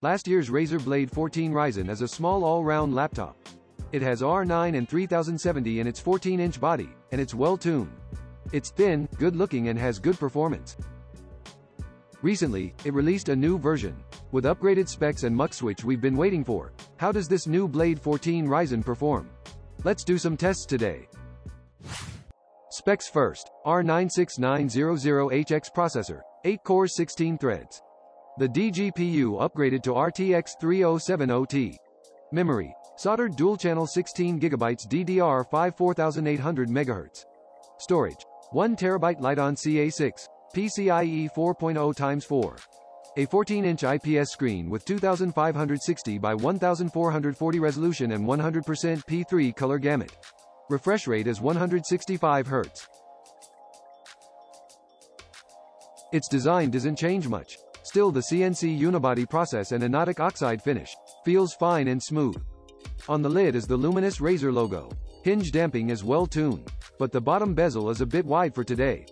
Last year's Razer Blade 14 Ryzen is a small all-round laptop. It has R9 and 3070 in its 14-inch body, and it's well-tuned. It's thin, good-looking and has good performance. Recently, it released a new version. With upgraded specs and MUX switch we've been waiting for, how does this new Blade 14 Ryzen perform? Let's do some tests today. Specs first, R9 6900HX processor, 8 cores 16 threads. The DGPU upgraded to RTX 3070 Ti. Memory, soldered dual-channel 16GB DDR5 4800MHz. Storage, 1TB Lite-on CA6, PCIe 4.0x4. A 14-inch IPS screen with 2560 by 1440 resolution and 100% P3 color gamut. Refresh rate is 165 Hz. Its design doesn't change much. Still the CNC unibody process and anodic oxide finish. Feels fine and smooth. On the lid is the luminous Razer logo. Hinge damping is well tuned, but the bottom bezel is a bit wide for today.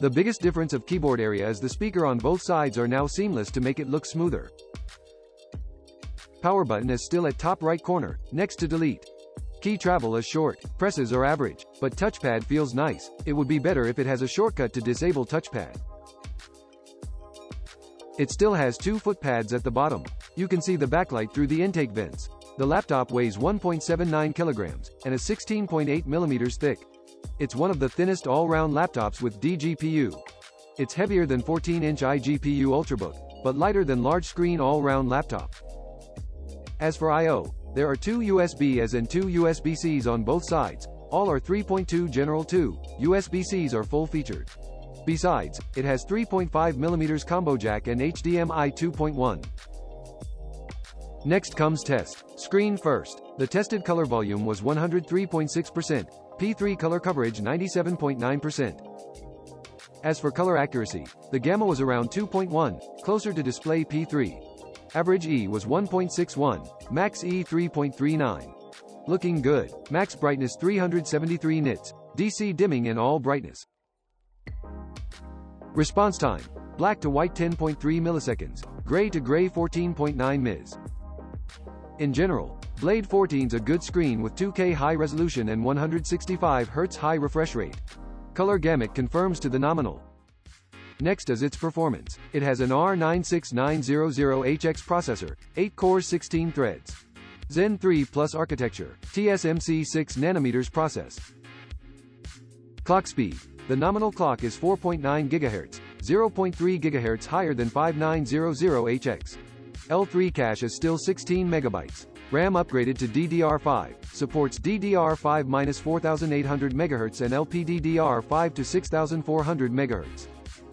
The biggest difference of keyboard area is the speaker on both sides are now seamless to make it look smoother. Power button is still at top right corner, next to delete. Key travel is short, presses are average, but touchpad feels nice. It would be better if it has a shortcut to disable touchpad. It still has two footpads at the bottom. You can see the backlight through the intake vents. The laptop weighs 1.79 kilograms, and is 16.8 millimeters thick. It's one of the thinnest all-round laptops with DGPU. It's heavier than 14-inch iGPU Ultrabook, but lighter than large-screen all-round laptop. As for I/O, there are two USBs and two USB-Cs on both sides. All are 3.2 General 2, USB-Cs are full-featured. Besides, it has 3.5mm combo jack and HDMI 2.1. Next comes test. Screen first. The tested color volume was 103.6%. P3 color coverage 97.9%. As for color accuracy, the gamma was around 2.1, closer to display P3. Average E was 1.61, max E 3.39. Looking good, max brightness 373 nits, DC dimming in all brightness. Response time, black to white 10.3 milliseconds, gray to gray 14.9 ms. In general, Blade 14's a good screen with 2K high resolution and 165 Hz high refresh rate. Color gamut confirms to the nominal. Next is its performance. It has an R9 6900HX processor, 8 cores 16 threads. Zen 3 Plus architecture, TSMC 6nm process. Clock speed. The nominal clock is 4.9 GHz, 0.3 GHz higher than 5900HX. L3 cache is still 16 MB. RAM upgraded to DDR5, supports DDR5-4800MHz and LPDDR5 to 6400MHz.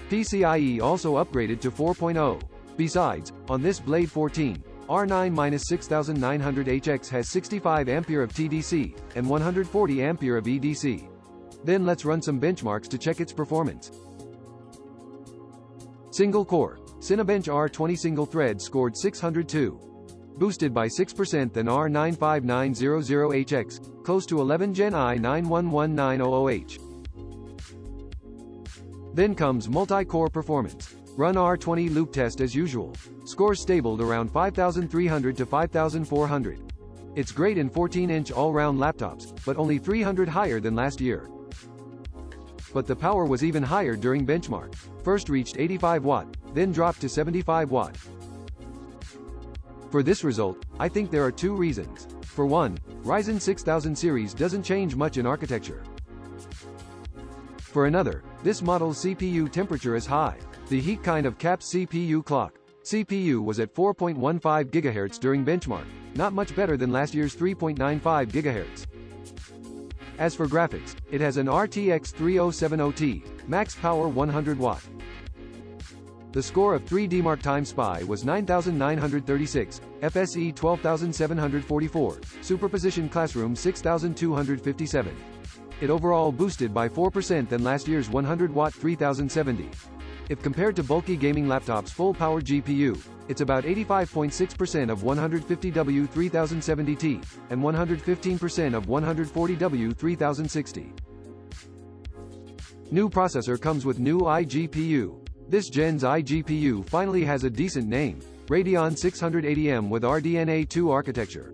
PCIe also upgraded to 4.0. Besides, on this Blade 14, R9-6900HX has 65A of TDC, and 140A of EDC. Then let's run some benchmarks to check its performance. Single core, Cinebench R20 single thread scored 602. Boosted by 6% than R9 5900HX, close to 11 Gen i9 11900H. Then comes multi-core performance. Run R20 loop test as usual. Score stabled around 5300 to 5400. It's great in 14-inch all-round laptops, but only 300 higher than last year. But the power was even higher during benchmark. First reached 85 watt, then dropped to 75 watt. For this result, I think there are two reasons. For one, Ryzen 6000 series doesn't change much in architecture. For another, this model's CPU temperature is high. The heat kind of caps CPU clock. CPU was at 4.15 GHz during benchmark, not much better than last year's 3.95 GHz. As for graphics, it has an RTX 3070 Ti, max power 100 watt. The score of 3DMark Time Spy was 9,936, FSE 12,744, Superposition Classroom 6,257. It overall boosted by 4% than last year's 100-watt 3070. If compared to bulky gaming laptops full-power GPU, it's about 85.6% of 150W 3070Ti, and 115% of 140W 3060. New processor comes with new iGPU. This gen's iGPU finally has a decent name, Radeon 680M with RDNA2 architecture.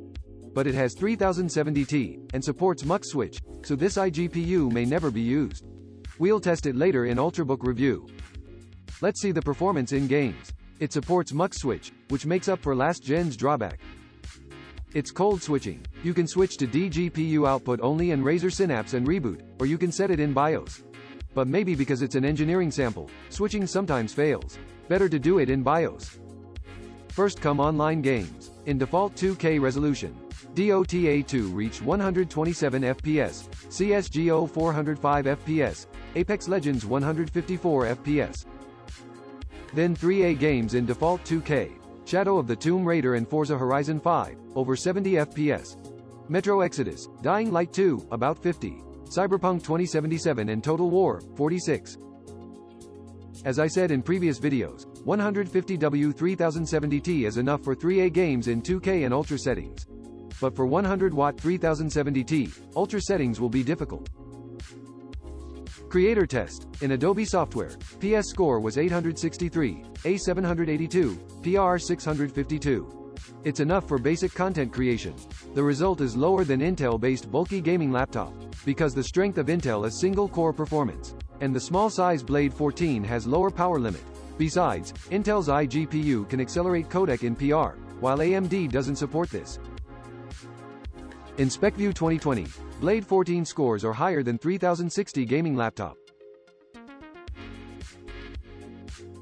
But it has 3070 Ti, and supports MUX switch, so this iGPU may never be used. We'll test it later in Ultrabook review. Let's see the performance in games. It supports MUX switch, which makes up for last gen's drawback. It's cold switching. You can switch to DGPU output only in Razer Synapse and reboot, or you can set it in BIOS. But maybe because it's an engineering sample, switching sometimes fails. Better to do it in BIOS. First come online games. In default 2K resolution, DOTA 2 reached 127 FPS, CSGO 405 FPS, Apex Legends 154 FPS. Then 3A games in default 2K, Shadow of the Tomb Raider and Forza Horizon 5, over 70 FPS. Metro Exodus, Dying Light 2, about 50. Cyberpunk 2077 and Total War, 46. As I said in previous videos, 150W 3070T is enough for 3A games in 2K and Ultra settings. But for 100W 3070T, Ultra settings will be difficult. Creator test. In Adobe software, PS score was 863, A782, PR 652. It's enough for basic content creation. The result is lower than Intel-based bulky gaming laptop, because the strength of Intel is single-core performance, and the small-size Blade 14 has lower power limit. Besides, Intel's iGPU can accelerate codec in PR, while AMD doesn't support this. In SpecView 2020, Blade 14 scores are higher than 3060 gaming laptop.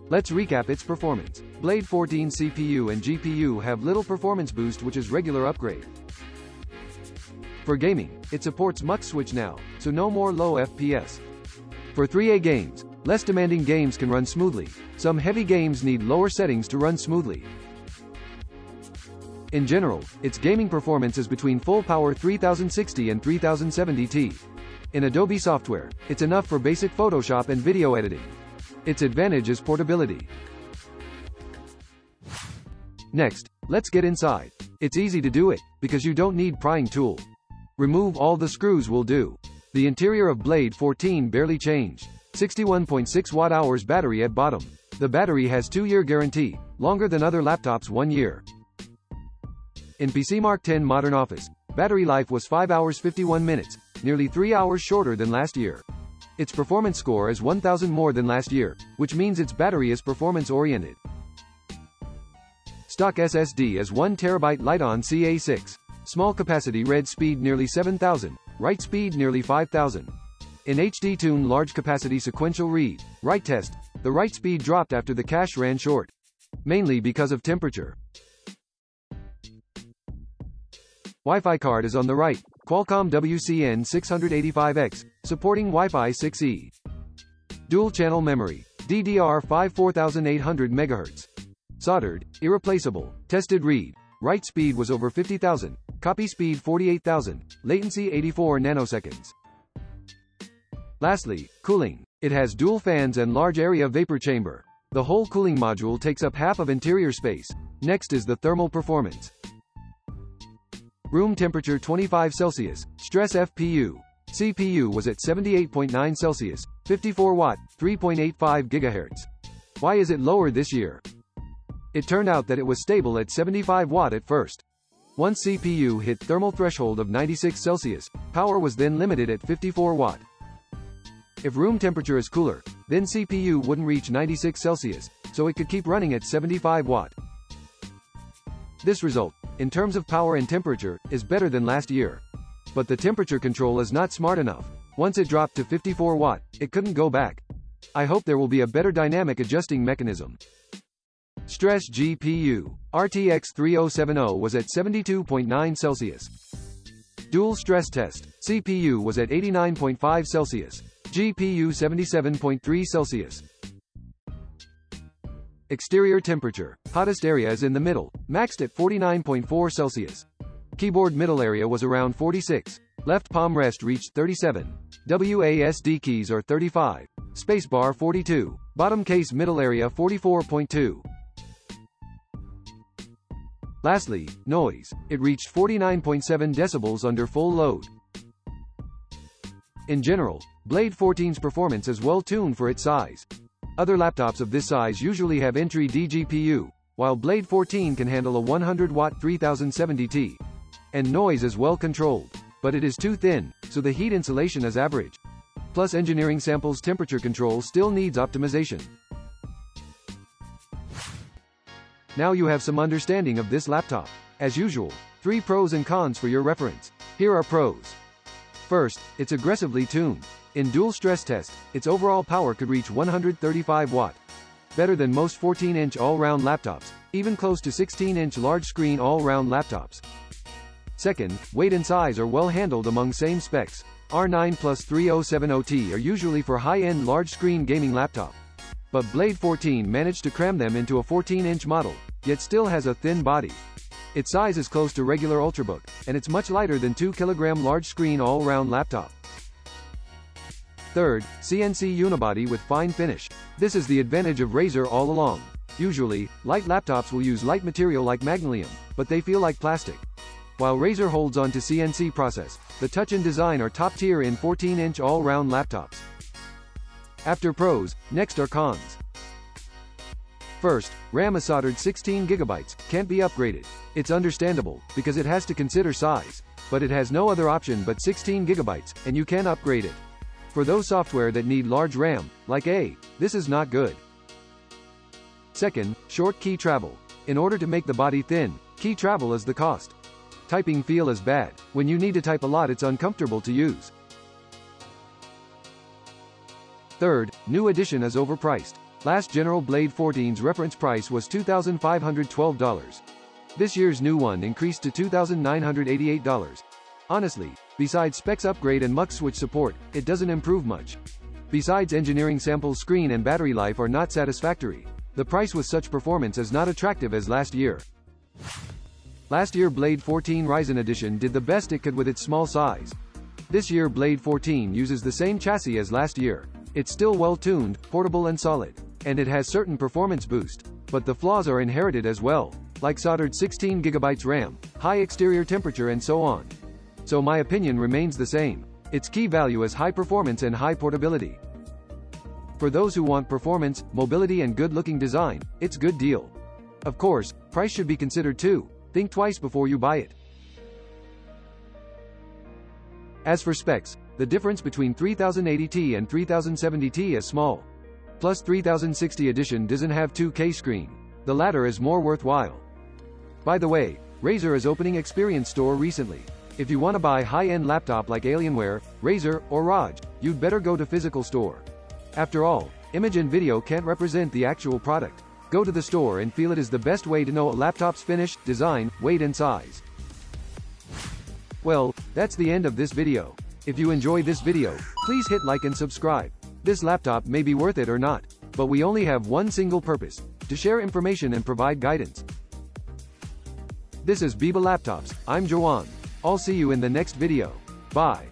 Let's recap its performance. Blade 14 CPU and GPU have little performance boost, which is regular upgrade. For gaming, it supports MUX switch now, so no more low FPS. For 3A games, less demanding games can run smoothly. Some heavy games need lower settings to run smoothly. In general, its gaming performance is between full power 3060 and 3070 Ti. In Adobe software, it's enough for basic Photoshop and video editing. Its advantage is portability. Next, let's get inside. It's easy to do it, because you don't need prying tool. Remove all the screws will do. The interior of Blade 14 barely changed. 61.6 watt-hours battery at bottom. The battery has 2-year guarantee, longer than other laptops 1 year. In PCMark 10 Modern Office, battery life was 5 hours 51 minutes, nearly 3 hours shorter than last year. Its performance score is 1000 more than last year, which means its battery is performance-oriented. Stock SSD is 1TB Lite-on CA6. Small capacity read speed nearly 7000, write speed nearly 5000. In HD Tune large capacity sequential read, write test, the write speed dropped after the cache ran short. Mainly because of temperature. Wi-Fi card is on the right, Qualcomm WCN685X, supporting Wi-Fi 6E. Dual channel memory, DDR5 4800 MHz. Soldered, irreplaceable, tested read. Write speed was over 50,000, copy speed 48,000, latency 84 nanoseconds. Lastly, cooling. It has dual fans and large area vapor chamber. The whole cooling module takes up half of interior space. Next is the thermal performance. Room temperature 25 Celsius, stress FPU. CPU was at 78.9 Celsius, 54 watt, 3.85 GHz. Why is it lower this year? It turned out that it was stable at 75 watt at first. Once CPU hit thermal threshold of 96 Celsius, power was then limited at 54 watt. If room temperature is cooler, then CPU wouldn't reach 96 Celsius, so it could keep running at 75 watt. This result, in terms of power and temperature, is better than last year. But the temperature control is not smart enough. Once it dropped to 54 watt, it couldn't go back. I hope there will be a better dynamic adjusting mechanism. Stress GPU, RTX 3070 was at 72.9 Celsius. Dual stress test, CPU was at 89.5 Celsius, GPU 77.3 Celsius. Exterior temperature, hottest area is in the middle, maxed at 49.4 Celsius. Keyboard middle area was around 46, left palm rest reached 37, WASD keys are 35, spacebar 42, bottom case middle area 44.2. Lastly, noise. It reached 49.7 decibels under full load. In general, Blade 14's performance is well tuned for its size. Other laptops of this size usually have entry DGPU, while Blade 14 can handle a 100-watt 3070 Ti. And noise is well controlled, but it is too thin, so the heat insulation is average. Plus engineering samples temperature control still needs optimization. Now you have some understanding of this laptop. As usual, three pros and cons for your reference. Here are pros. First, it's aggressively tuned. In dual stress test, its overall power could reach 135 watt. Better than most 14-inch all-round laptops, even close to 16-inch large-screen all-round laptops. Second, weight and size are well handled among same specs. R9 plus 3070T are usually for high-end large-screen gaming laptop. But Blade 14 managed to cram them into a 14-inch model, yet still has a thin body. Its size is close to regular Ultrabook, and it's much lighter than 2 kg large-screen all-round laptop. Third, CNC unibody with fine finish. This is the advantage of Razer all along. Usually, light laptops will use light material like magnesium, but they feel like plastic. While Razer holds on to CNC process, the touch and design are top tier in 14-inch all-round laptops. After pros, next are cons. First, RAM is soldered 16 GB, can't be upgraded. It's understandable, because it has to consider size, but it has no other option but 16 GB, and you can't upgrade it. For those software that need large RAM, like A, this is not good. Second, short key travel. In order to make the body thin, key travel is the cost. Typing feel is bad. When you need to type a lot, it's uncomfortable to use. Third, new edition is overpriced. Last General Blade 14's reference price was $2,512. This year's new one increased to $2,988. Honestly, besides specs upgrade and MUX switch support, it doesn't improve much. Besides engineering samples, screen and battery life are not satisfactory. The price with such performance is not attractive as last year. Last year Blade 14 Ryzen edition did the best it could with its small size. This year Blade 14 uses the same chassis as last year. It's still well-tuned, portable and solid. And it has certain performance boost. But the flaws are inherited as well, like soldered 16 GB RAM, high exterior temperature and so on. So my opinion remains the same. Its key value is high performance and high portability. For those who want performance, mobility and good-looking design, it's good deal. Of course, price should be considered too. Think twice before you buy it. As for specs, the difference between 3080Ti and 3070Ti is small. Plus 3060 edition doesn't have 2K screen. The latter is more worthwhile. By the way, Razer is opening Experience Store recently. If you want to buy high-end laptop like Alienware, Razer, or Rog, you'd better go to physical store. After all, image and video can't represent the actual product. Go to the store and feel it is the best way to know a laptop's finish, design, weight and size. Well, that's the end of this video. If you enjoy this video, please hit like and subscribe. This laptop may be worth it or not, but we only have one single purpose, to share information and provide guidance. This is Biba Laptops, I'm Jawan. I'll see you in the next video. Bye.